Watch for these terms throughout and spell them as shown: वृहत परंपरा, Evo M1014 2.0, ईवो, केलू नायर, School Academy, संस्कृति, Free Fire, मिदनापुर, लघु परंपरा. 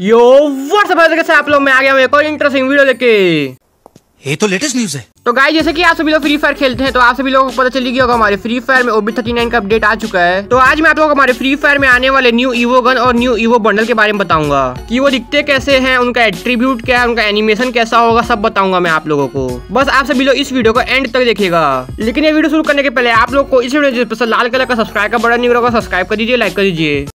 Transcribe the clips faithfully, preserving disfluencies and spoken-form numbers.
यो WhatsApp है, कैसे आप लोग, मैं आ गया हूं एक और इंटरेस्टिंग वीडियो लेके। ये तो लेटेस्ट न्यूज है। तो गाइस, जैसे कि आप सभी लोग फ्री फायर खेलते हैं तो आप सभी लोगों को पता चली गया होगा हमारे फ्री फायर में ओ बी थर्टी नाइन का अपडेट आ चुका है। तो आज मैं आप लोगों को हमारे फ्री फायर में आने वाले न्यू ईवो गन और न्यू ईवो बंडल के बारे में बताऊंगा कि वो दिखते कैसे हैं, उनका एट्रीब्यूट क्या है, उनका एनिमेशन कैसा होगा, सब बताऊंगा मैं आप लोगों को। बस आप सभी लोग इस वीडियो को एंड तक देखिएगा। लेकिन ये वीडियो शुरू करने के पहले आप लोग को इस वीडियो लाल कलर का सब्सक्राइब का बटन नहीं होगा, सब्सक्राइब कर दीजिए, लाइक कर दीजिए।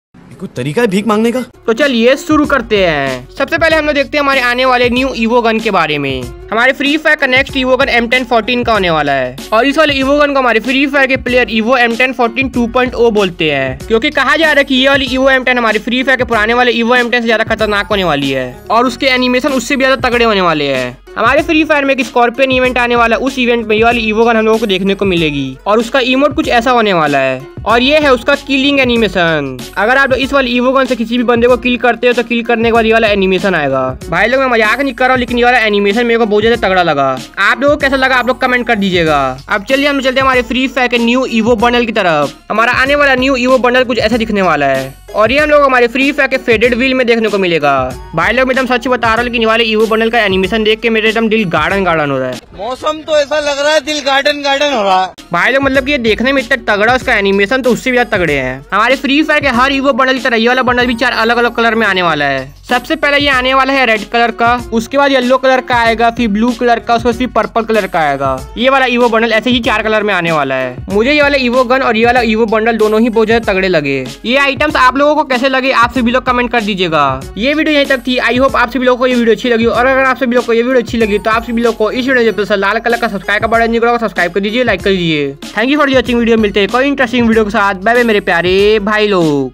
कुछ तरीका है भीख मांगने का। तो चलिए शुरू करते हैं। सबसे पहले हम लोग देखते हैं हमारे आने वाले न्यू ईवो गन के बारे में। हमारे फ्री फायर का next ईवो gun M ten fourteen का होने वाला है और इस वाले ईवो गन को हमारे फ्री फायर के player ईवो M ten fourteen two point O बोलते हैं, क्योंकि कहा जा रहा है कि ये वाली ईवो एम टेन हमारे फ्री फायर के पुराने वाले ईवो एम टेन से ज्यादा खतरनाक होने वाली है और उसके एनिमेशन उससे भी ज्यादा तगड़े होने वाले हैं। हमारे फ्री फायर में एक स्कॉर्पियन इवेंट आने वाला है, उस इवेंट में ये वाली ईवो गन हम लोगों को देखने को मिलेगी और उसका इमोट कुछ ऐसा होने वाला है और ये है उसका किलिंग एनिमेशन। अगर आप इस वाली ईवो गन से किसी भी बंदे को किल करते हो तो किल करने के बाद ये वाला एनिमेशन आएगा। भाई लोग, मैं मजाक नहीं कर रहा हूँ, लेकिन ये वाला एनिमेशन मेरे को बहुत ज्यादा तगड़ा लगा। आप लोगों को कैसा लगा आप लोग कमेंट कर दीजिएगा। अब चलिए हम चलते हैं हमारे फ्री फायर के न्यू ईवो बंडल की तरफ। हमारा आने वाला न्यू ईवो बंडल कुछ ऐसा दिखने वाला है और ये हम लोग हमारे फ्री फायर के फेडेड व्हील में देखने को मिलेगा। भाई लोग, एकदम सच बता रहा हूँ, लेकिन वाले ईवो बंडल का एनिमेशन देख के मेरे एकदम दिल गार्डन गार्डन हो रहा है। मौसम तो ऐसा लग रहा है दिल गार्डन गार्डन हो रहा है। भाई लोग, मतलब कि ये देखने में इतना तगड़ा, उसका एनिमेशन तो उससे भी ज्यादा तगड़े हैं। हमारे फ्री फायर के हर ईवो बंडल की तरह ये वाला बंडल भी चार अलग अलग कलर में आने वाला है। सबसे पहले ये आने वाला है रेड कलर का, उसके बाद येलो कलर का आएगा, फिर ब्लू कलर का, उसके बाद फिर पर्पल कलर का आएगा। ये वाला ईवो बंडल ऐसे ही चार कलर में आने वाला है। मुझे ये वाला ईवो गन और ये वाला ईवो बंडल दोनों ही बहुत ज्यादा तगड़े लगे। ये आइटम्स आप लोगों को कैसे लगे आप सभी लोग कमेंट कर दीजिएगा। ये वीडियो यहीं तक थी। आई होप आप सभी लोगों को ये वीडियो अच्छी लगी और अगर आप सभी लोग को ये वीडियो अच्छी लगी तो आप सभी लोग को इस वीडियो से लाल कलर का सब्सक्राइब का बटन को सब्सक्राइब कर दीजिए, लाइक कर दीजिए। Thank you for watching video. मिलते हैं कोई इंटरेस्टिंग वीडियो के साथ। बाय बाय मेरे प्यारे भाई लोग।